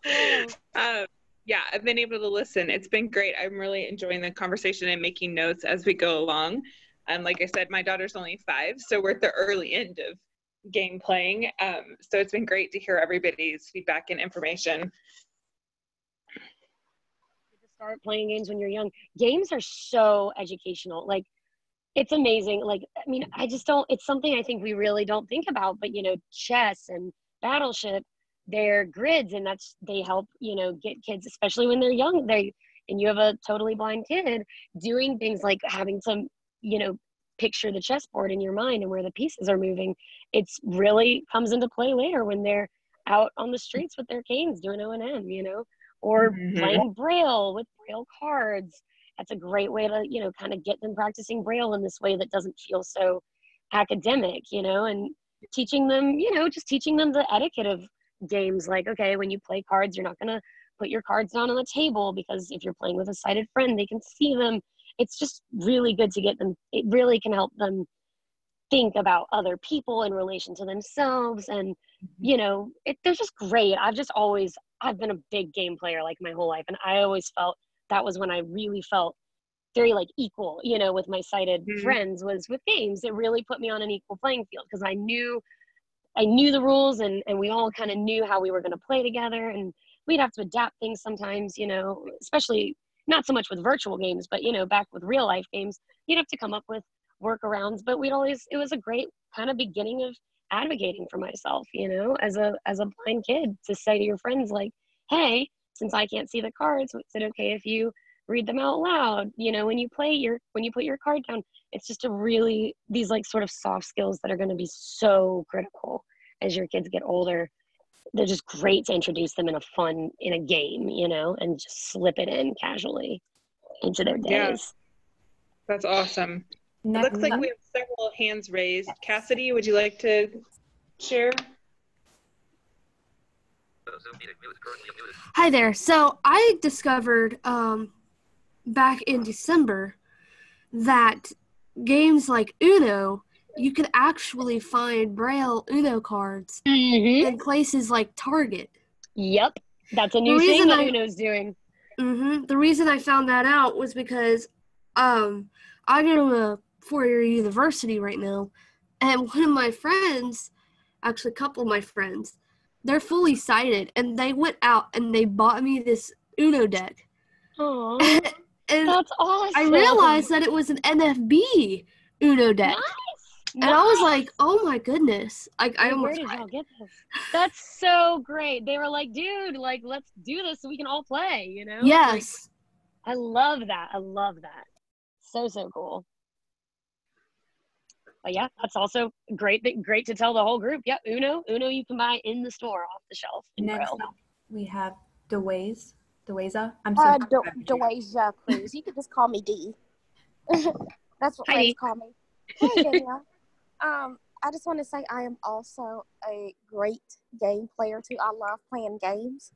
Oh. um, yeah, I've been able to listen. It's been great. I'm really enjoying the conversation and making notes as we go along. Um, like I said, my daughter's only five, so we're at the early end of game playing. Um, so it's been great to hear everybody's feedback and information. Start playing games when you're young. Games are so educational. Like, it's amazing. Like, I mean, I just don't, it's something I think we really don't think about, but you know, chess and Battleship, they're grids, and that's, they help, you know, get kids, especially when they're young, they, and you have a totally blind kid, doing things like having some, you know, picture the chessboard in your mind and where the pieces are moving. It's really comes into play later when they're out on the streets with their canes doing O and M, you know, or mm-hmm. playing Braille with Braille cards. That's a great way to, you know, kind of get them practicing Braille in this way that doesn't feel so academic, you know, and teaching them, you know, just teaching them the etiquette of games. Like, okay, when you play cards, you're not going to put your cards down on the table, because if you're playing with a sighted friend, they can see them. It's just really good to get them. It really can help them think about other people in relation to themselves. And, you know, it, they're just great. I've just always, I've been a big game player like my whole life. And I always felt that was when I really felt very like equal, you know, with my sighted mm-hmm. friends, was with games. It really put me on an equal playing field, because I knew, I knew the rules, and, and we all kind of knew how we were going to play together, and we'd have to adapt things sometimes, you know, especially not so much with virtual games, but, you know, back with real life games, you'd have to come up with workarounds, but we'd always, it was a great kind of beginning of advocating for myself, you know, as a, as a blind kid, to say to your friends, like, hey, since I can't see the cards, is it okay if you read them out loud? You know, when you play your, when you put your card down, it's just a really, these like sort of soft skills that are going to be so critical as your kids get older. They're just great to introduce them in a fun, in a game, you know, and just slip it in casually into their days. Yeah. That's awesome. Next, it looks like we have several hands raised. Yes. Cassidy, would you like to share? Hi there. So I discovered um, back in December that games like Uno, you can actually find Braille Uno cards mm-hmm. in places like Target. Yep. That's a new the thing that I, Uno's doing. Mm-hmm. The reason I found that out was because um, I go to a four-year university right now, and one of my friends, actually a couple of my friends, they're fully sighted, and they went out and they bought me this Uno deck. Aww, and, and that's awesome. I realized that it was an N F B Uno deck. Nice. And nice. I was like, "Oh my goodness!" Like, I almost cried. Where did y'all get this? That's so great. They were like, "Dude, like, let's do this so we can all play." You know? Yes. Like, I love that. I love that. So so cool. But yeah, that's also great. Great to tell the whole group. Yeah, Uno, Uno, you can buy in the store off the shelf. Next up, we have DeWays. DeWayza. I'm so uh, DeWayza Cruz. You could just call me D. That's what friends call me. Hey, Danielle. Um, I just want to say I am also a great game player too. I love playing games,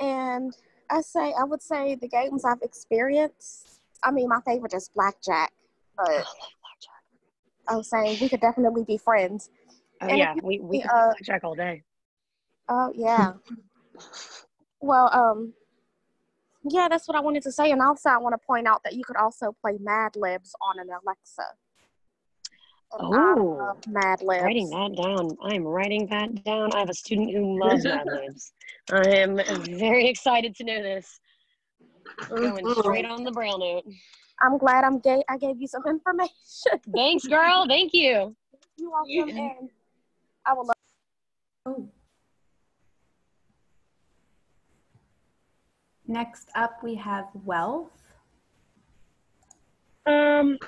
and I say I would say the games I've experienced. I mean, my favorite is blackjack, but. I was saying we could definitely be friends. Oh and yeah, we we uh, could check all day. Oh yeah. Well, um, Yeah, that's what I wanted to say. And also, I want to point out that you could also play Mad Libs on an Alexa. Oh, I love Mad Libs. Writing that down. I'm writing that down. I have a student who loves Mad Libs. I am very excited to know this. Going straight on the Braille note. I'm glad I'm gay. I gave you some information. Thanks, girl. Thank you. You're welcome. Yeah. And I would love. Oh. Next up, we have Wealth. Um,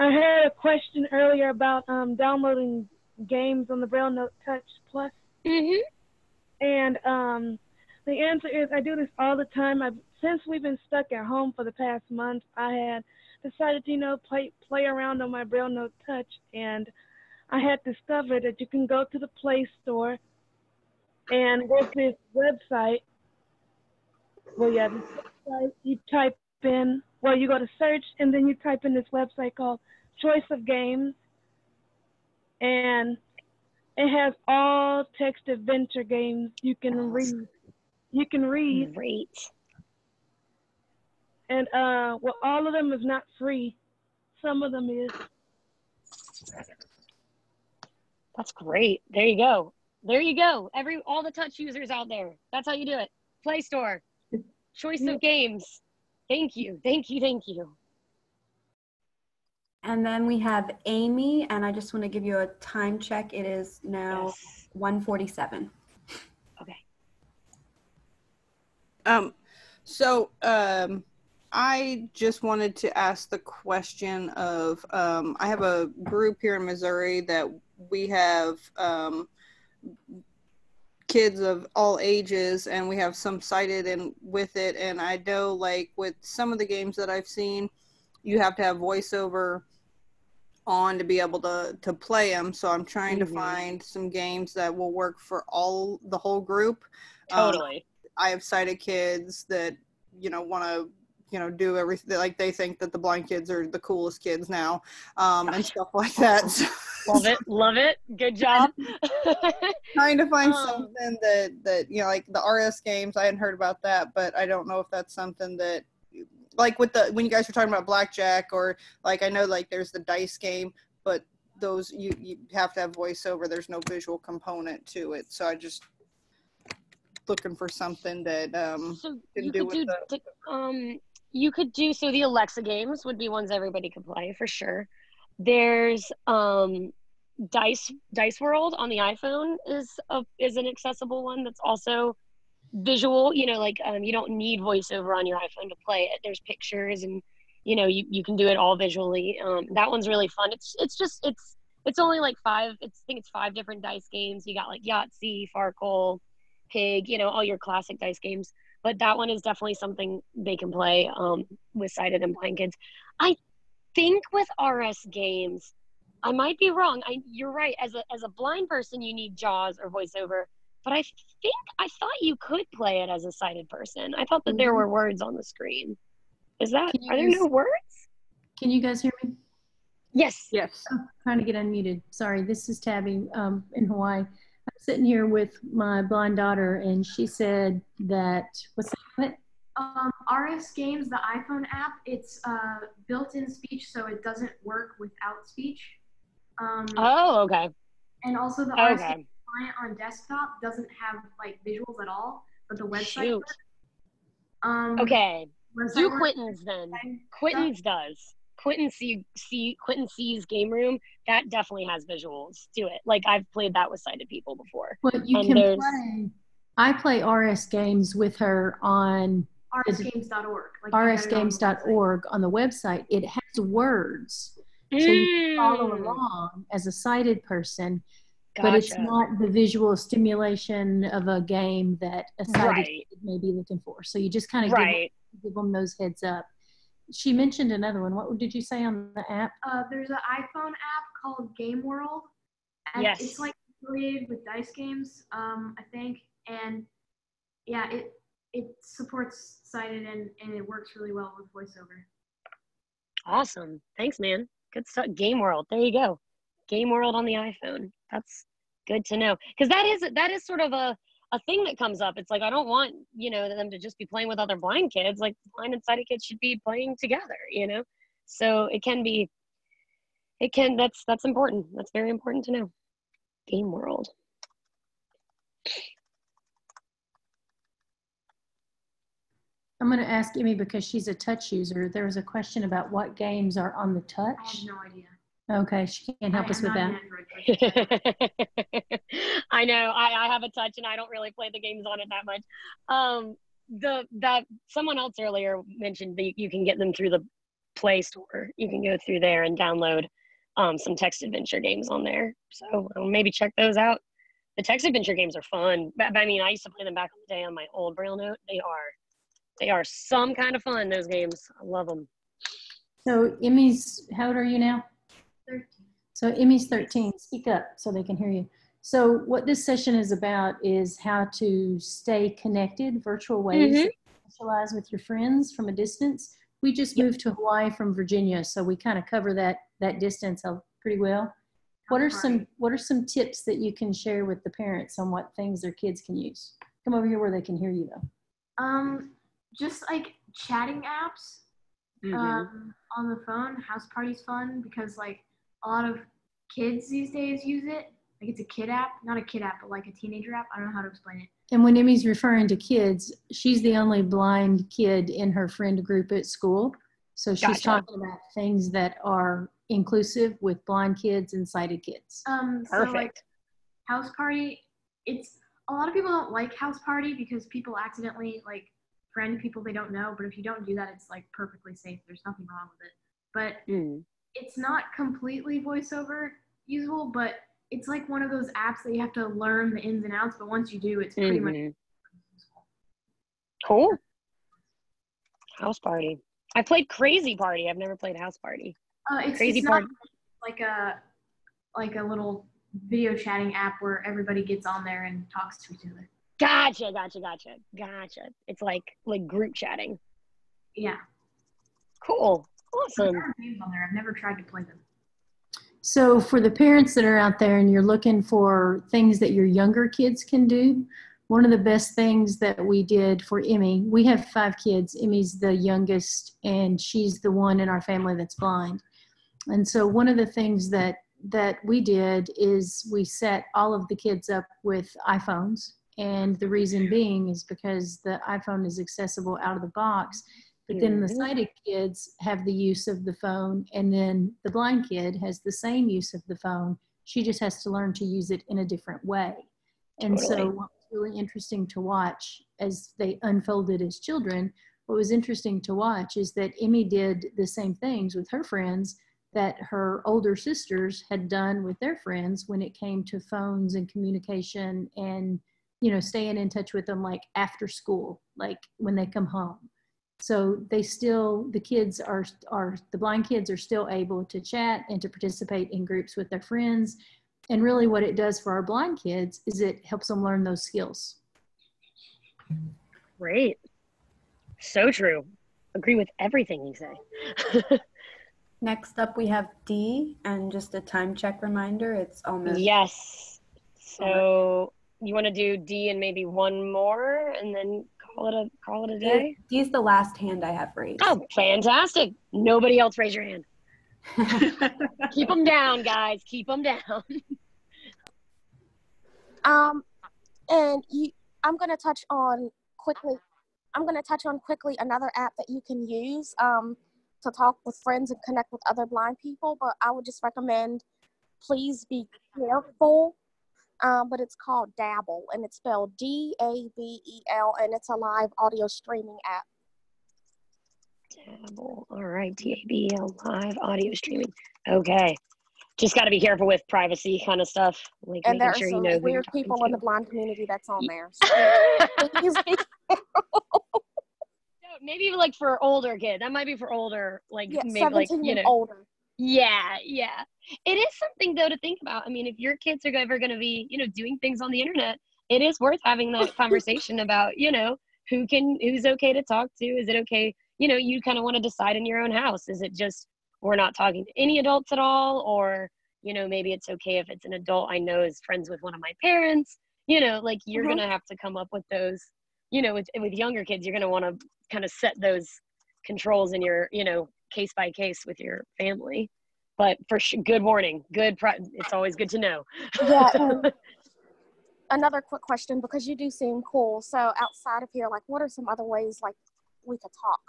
I had a question earlier about um, downloading games on the Braille Note Touch Plus. Mm-hmm. And um, the answer is I do this all the time. I've, since we've been stuck at home for the past month, I had decided to, you know, play, play around on my Braille Note Touch, and I had discovered that you can go to the Play Store and there's this website. Well, yeah, this website, you type in, well, you go to search, and then you type in this website called Choice of Games, and it has all text adventure games you can read. You can read. Great. And, uh, well, all of them is not free. Some of them is. That's great. There you go. There you go. Every, all the touch users out there. That's how you do it. Play Store. Choice of games. Thank you, thank you, thank you. And then we have Amy, and I just want to give you a time check. It is now yes. one forty-seven. Okay. Um, so um, I just wanted to ask the question of, um, I have a group here in Missouri that we have um, kids of all ages, and we have some sighted and with it, and I know like with some of the games that I've seen you have to have voiceover on to be able to to play them, so I'm trying mm-hmm. to find some games that will work for all the whole group. Totally. um, I have sighted kids that, you know, want to, you know, do everything, like they think that the blind kids are the coolest kids now, um, and stuff like that. Love it, love it, good job. Trying to find um, something that, that, you know, like the R S games, I hadn't heard about that, but I don't know if that's something that, like with the, when you guys were talking about blackjack, or like I know like there's the dice game, but those, you, you have to have voiceover, there's no visual component to it, so I just looking for something that um, so can you do with do, the, the, um You could do, so the Alexa games would be ones everybody could play for sure. There's um, Dice Dice World on the iPhone is a, is an accessible one that's also visual. You know, like um, you don't need voiceover on your iPhone to play it. There's pictures, and you know you, you can do it all visually. Um, that one's really fun. It's it's just it's it's only like five. It's I think it's five different dice games. You got like Yahtzee, Farkle, Pig. You know, all your classic dice games. But that one is definitely something they can play um, with sighted and blind kids. I think with R S games, I might be wrong. I, you're right. As a as a blind person, you need JAWS or voiceover. But I think I thought you could play it as a sighted person. I thought that there were words on the screen. Is that? Are there no words? Can you guys hear me? Yes. Yes. I'm trying to get unmuted. Sorry. This is Tabby um, in Hawaii. I'm sitting here with my blind daughter, and she said that, what's that? Um, R S Games, the iPhone app, it's uh, built-in speech, so it doesn't work without speech. Um, oh, okay. And also the R S okay. Games client on desktop doesn't have, like, visuals at all, but the website Shoot. works. Um, okay. Website Do Quentin's, then. Quentin's stuff. does. Quentin C, C, Quentin C's Game Room, that definitely has visuals to it. Like, I've played that with sighted people before. But you and can there's... play, I play R S Games with her on R S games dot org. Like R S games dot org on the website. It has words, mm. so you can follow along as a sighted person, gotcha. But it's not the visual stimulation of a game that a sighted right. may be looking for. So you just kind of right. give, give them those heads up. She mentioned another one. What did you say on the app? Uh, there's an iPhone app called Game World. And yes. It's like affiliated with dice games, um, I think. And yeah, it it supports sighted and, and it works really well with voiceover. Awesome. Thanks, man. Good stuff. Game World. There you go. Game World on the iPhone. That's good to know. Because that is that is sort of a, a thing that comes up. It's like, I don't want, you know, them to just be playing with other blind kids. Like, blind and sighted kids should be playing together, you know? So it can be, it can, that's, that's important. That's very important to know. Game World. I'm going to ask Emmy because she's a touch user. There was a question about what games are on the touch. I have no idea. Okay, she can't help I us with that. I know, I, I have a touch and I don't really play the games on it that much. Um, the that someone else earlier mentioned that you can get them through the Play Store. You can go through there and download um, some text adventure games on there. So I'll maybe check those out. The text adventure games are fun. But, I mean, I used to play them back in the day on my old Braille Note. They are, they are some kind of fun, those games. I love them. So Emmy's, how old are you now? thirteen. So Emmy's thirteen, speak up so they can hear you. So what this session is about is how to stay connected, virtual ways mm-hmm. to socialize with your friends from a distance. We just yep. moved to Hawaii from Virginia, so we kind of cover that that distance pretty well. What are some what are some tips that you can share with the parents on what things their kids can use? Come over here where they can hear you though. Um, just like chatting apps mm-hmm. um, on the phone. House Party's fun because like a lot of kids these days use it. Like it's a kid app, not a kid app, but like a teenager app. I don't know how to explain it. And when Emmy's referring to kids, she's the only blind kid in her friend group at school. So she's gotcha. talking about things that are inclusive with blind kids and sighted kids. Um, Perfect. So like House Party, it's a lot of people don't like House Party because people accidentally like friend people they don't know. But if you don't do that, it's like perfectly safe. There's nothing wrong with it. But mm. it's not completely voiceover usable, but it's like one of those apps that you have to learn the ins and outs, but once you do, it's pretty mm-hmm. much cool. House Party. I played Crazy Party. I've never played House Party. Uh, it's Crazy it's Party. Not like a like a little video chatting app where everybody gets on there and talks to each other. Gotcha, gotcha, gotcha, gotcha. It's like like group chatting. Yeah. Cool. Awesome. There are games on there. I've never tried to play them. So for the parents that are out there and you're looking for things that your younger kids can do, one of the best things that we did for Emmy, we have five kids. Emmy's the youngest and she's the one in our family that's blind. And so one of the things that, that we did is we set all of the kids up with iPhones. And the reason being is because the iPhone is accessible out of the box. But then the sighted kids have the use of the phone, and then the blind kid has the same use of the phone. She just has to learn to use it in a different way. And totally. So what was really interesting to watch as they unfolded as children, what was interesting to watch is that Emmy did the same things with her friends that her older sisters had done with their friends when it came to phones and communication and, you know, staying in touch with them like after school, like when they come home. So they still, the kids are, are, the blind kids are still able to chat and to participate in groups with their friends. And really what it does for our blind kids is it helps them learn those skills. Great. So true. Agree with everything you say. Next up we have D, and just a time check reminder. It's almost. Yes. So you want to do D and maybe one more and then Call it, a, call it a day. He's the last hand I have raised. Oh, fantastic. Nobody else raise your hand. Keep them down, guys. Keep them down. um, and you, I'm going to touch on quickly. I'm going to touch on quickly another app that you can use um, to talk with friends and connect with other blind people. But I would just recommend, please be careful. Um, but it's called Dabble, and it's spelled D A B E L, and it's a live audio streaming app. Dabble, all right, D A B E L, live audio streaming. Okay, just got to be careful with privacy kind of stuff. Like and there are sure some you know weird people to. in the blind community that's on there. So please be careful. Maybe like for older kids. That might be for older, like yeah, maybe like you and know older. Yeah, yeah. It is something, though, to think about. I mean, if your kids are ever going to be, you know, doing things on the internet, it is worth having that conversation about, you know, who can, who's okay to talk to? Is it okay? You know, you kind of want to decide in your own house. Is it just, we're not talking to any adults at all? Or, you know, maybe it's okay if it's an adult I know is friends with one of my parents. you know, like you're mm-hmm. gonna have to come up with those, you know, with, with younger kids, you're gonna want to kind of set those controls in your, you know, case by case with your family. But for sh good warning, good, pro it's always good to know. Yeah. Um, another quick question, because you do seem cool. So outside of here, like, what are some other ways, like, we could talk?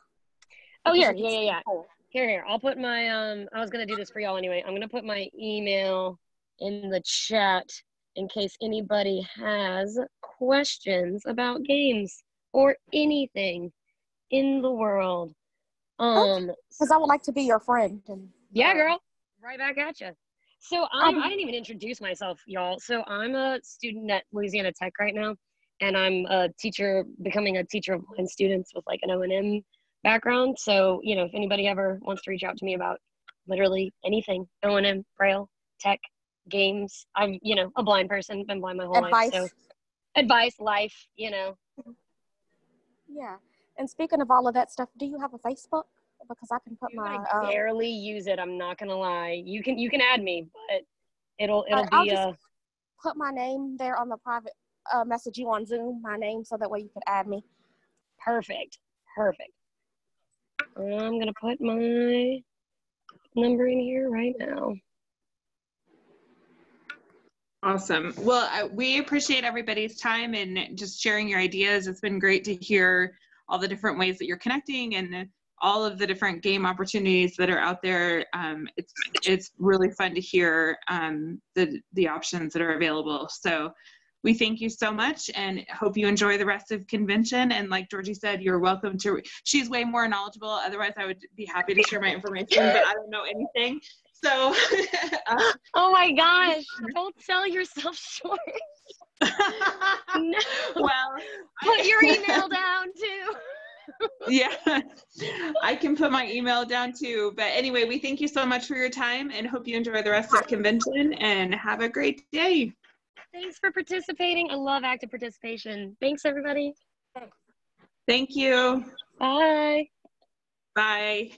Oh, yeah, yeah, yeah, yeah. Cool. Here, here, I'll put my, um, I was going to do this for y'all anyway. I'm going to put my email in the chat in case anybody has questions about games or anything in the world. Um, because I would like to be your friend. And yeah, girl, right back at you. So I'm, I didn't even introduce myself, y'all. So I'm a student at Louisiana Tech right now, and I'm a teacher, becoming a teacher of blind students with like an O and M background. So, you know, if anybody ever wants to reach out to me about literally anything, O and M, Braille, tech, games, I'm, you know, a blind person, been blind my whole advice. life. So advice, life, you know. Yeah. And speaking of all of that stuff, do you have a Facebook? Because I can put Dude, my I barely um, use it. I'm not gonna lie. You can you can add me, but it'll it'll I'll be just a put my name there on the private uh, message you on Zoom. My name, so that way you can add me. Perfect, perfect. I'm gonna put my number in here right now. Awesome. Well, uh, we appreciate everybody's time and just sharing your ideas. It's been great to hear all the different ways that you're connecting and all of the different game opportunities that are out there. Um, it's, it's really fun to hear um, the, the options that are available. So we thank you so much and hope you enjoy the rest of convention. And like Georgie said, you're welcome to, she's way more knowledgeable. Otherwise I would be happy to share my information, but I don't know anything. So. uh, oh my gosh, don't sell yourself short. No. Well, put I, your email down too. Yeah, I can put my email down too. But anyway, we thank you so much for your time and hope you enjoy the rest of the convention and have a great day. Thanks for participating. I love active participation. Thanks, everybody. Thank you. Bye. Bye.